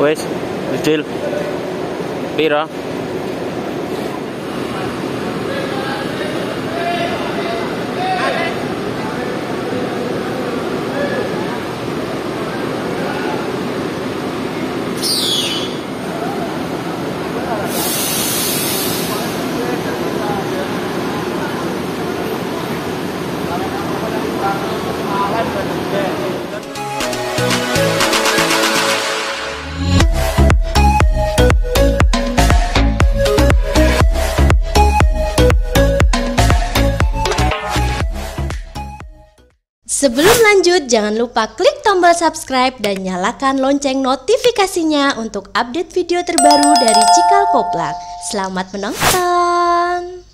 Wes, Wijil. Piro? Sebelum lanjut, jangan lupa klik tombol subscribe dan nyalakan lonceng notifikasinya untuk update video terbaru dari Cikal Koplak. Selamat menonton!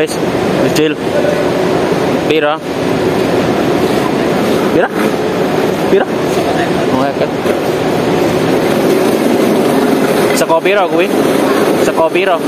Wes, Wijil. Piro? Piro? Piro? Seko piro kuwi? Seko piro?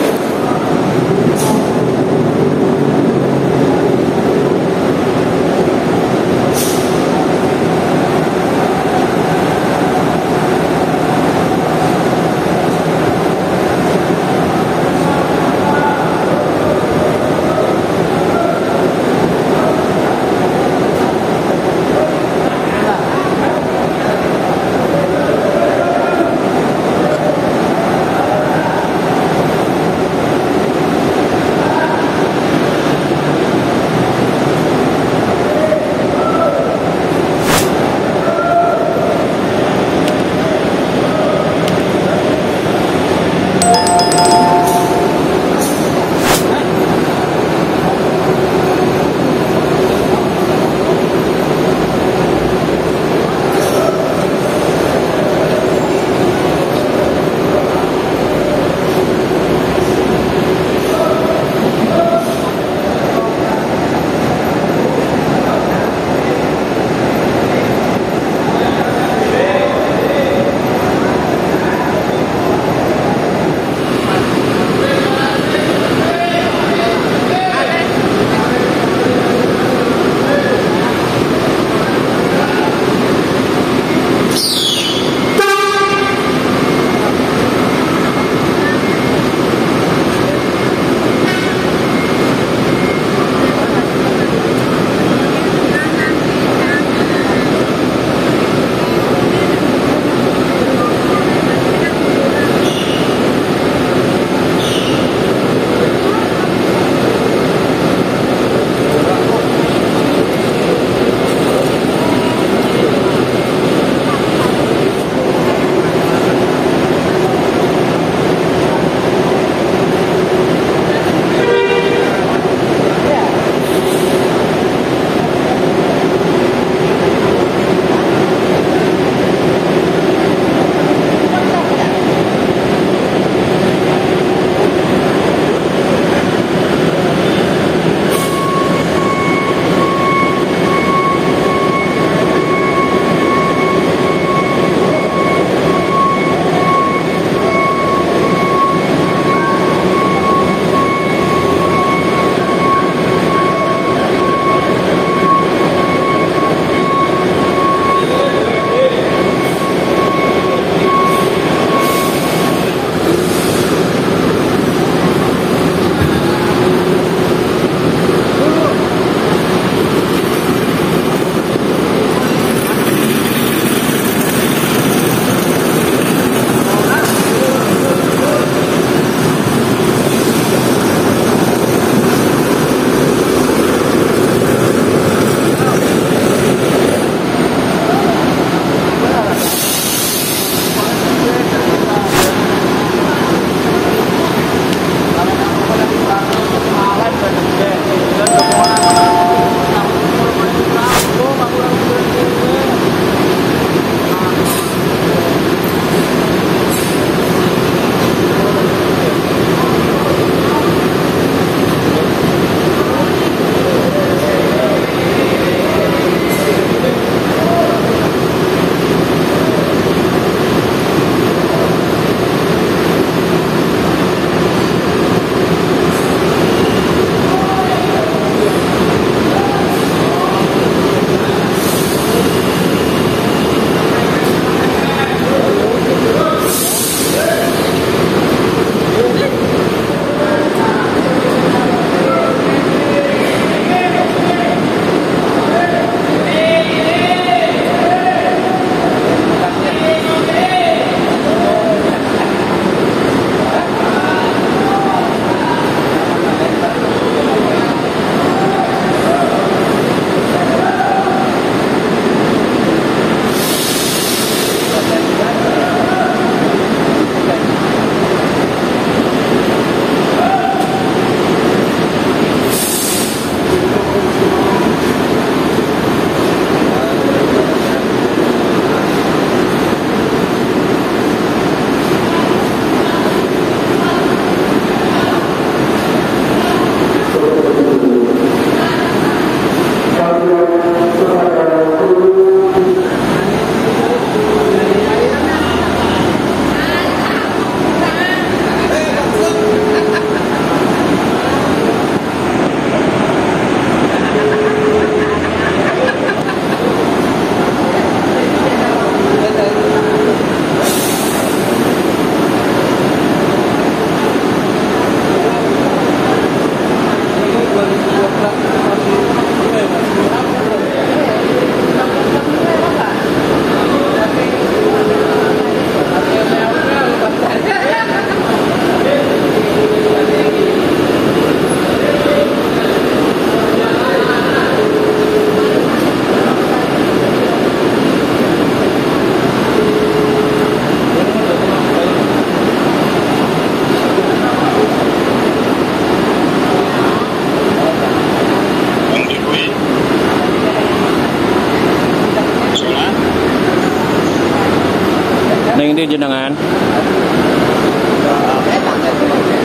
Ning ndi jenengan?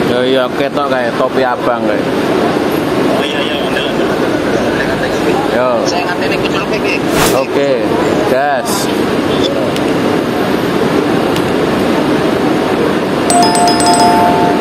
Yo iya ketok kae topi abang kae. Oh iya iya bener. Yo. Saya ngatene kuculuk iki. Oke, gas. Yes.